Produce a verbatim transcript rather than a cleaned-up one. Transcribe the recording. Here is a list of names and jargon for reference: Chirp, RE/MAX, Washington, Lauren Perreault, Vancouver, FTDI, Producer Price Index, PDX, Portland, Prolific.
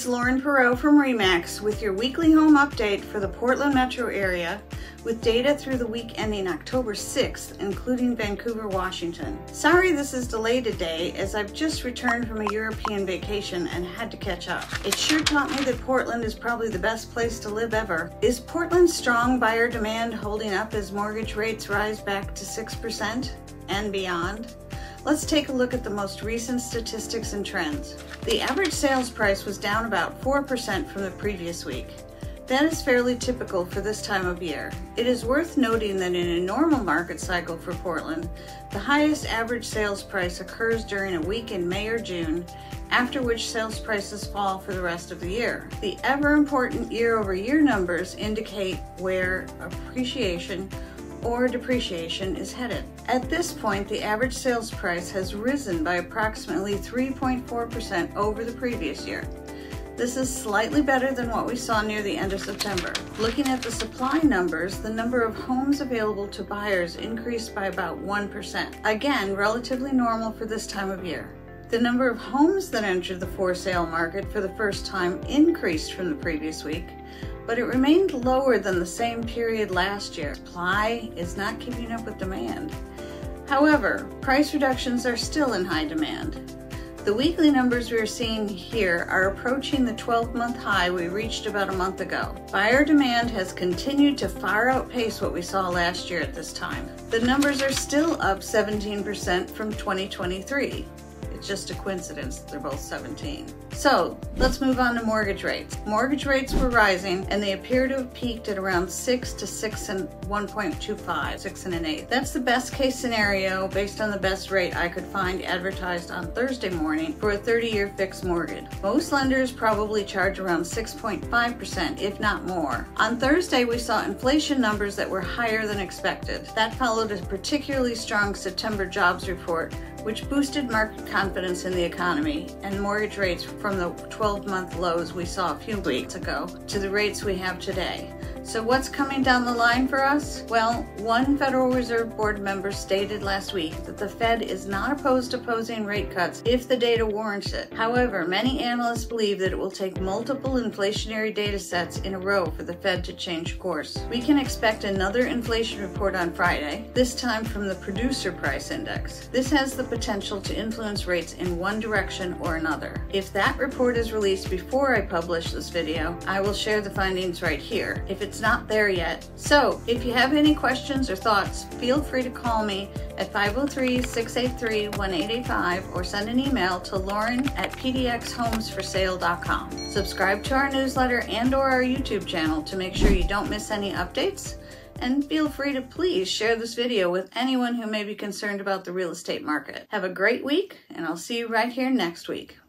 it's Lauren Perreault from RE/MAX with your weekly home update for the Portland metro area with data through the week ending October sixth, including Vancouver, Washington. Sorry this is delayed today, as I've just returned from a European vacation and had to catch up. It sure taught me that Portland is probably the best place to live ever. Is Portland's strong buyer demand holding up as mortgage rates rise back to six percent and beyond? Let's take a look at the most recent statistics and trends. The average sales price was down about four percent from the previous week. That is fairly typical for this time of year. It is worth noting that in a normal market cycle for Portland, the highest average sales price occurs during a week in May or June, after which sales prices fall for the rest of the year. The ever-important year-over-year numbers indicate where appreciation or depreciation is headed. At this point, the average sales price has risen by approximately three point four percent over the previous year. This is slightly better than what we saw near the end of September. Looking at the supply numbers, the number of homes available to buyers increased by about one percent. Again, relatively normal for this time of year. The number of homes that entered the for sale market for the first time increased from the previous week, but it remained lower than the same period last year. Supply is not keeping up with demand. However, price reductions are still in high demand. The weekly numbers we are seeing here are approaching the twelve-month high we reached about a month ago. Buyer demand has continued to far outpace what we saw last year at this time. The numbers are still up seventeen percent from twenty twenty-three. It's just a coincidence that they're both seventeen. So let's move on to mortgage rates. Mortgage rates were rising, and they appear to have peaked at around six to six and one point two five, six and an eighth. That's the best case scenario based on the best rate I could find advertised on Thursday morning for a thirty-year fixed mortgage. Most lenders probably charge around six point five percent, if not more. On Thursday, we saw inflation numbers that were higher than expected. That followed a particularly strong September jobs report, which boosted market confidence in the economy, and mortgage rates from the twelve-month lows we saw a few weeks ago to the rates we have today. So what's coming down the line for us? Well, one Federal Reserve Board member stated last week that the Fed is not opposed to posing rate cuts if the data warrants it. However, many analysts believe that it will take multiple inflationary data sets in a row for the Fed to change course. We can expect another inflation report on Friday, this time from the Producer Price Index. This has the potential to influence rates in one direction or another. If that report is released before I publish this video, I will share the findings right here. If it It's not there yet. So if you have any questions or thoughts, feel free to call me at five oh three, six eight three, one eight eight five or send an email to lauren at p d x homes for sale dot com. Subscribe to our newsletter and or our YouTube channel to make sure you don't miss any updates, and feel free to please share this video with anyone who may be concerned about the real estate market. Have a great week, and I'll see you right here next week.